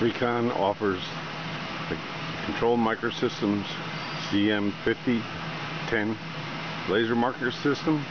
Recon offers the Control Micro Systems CM5010 laser marker system.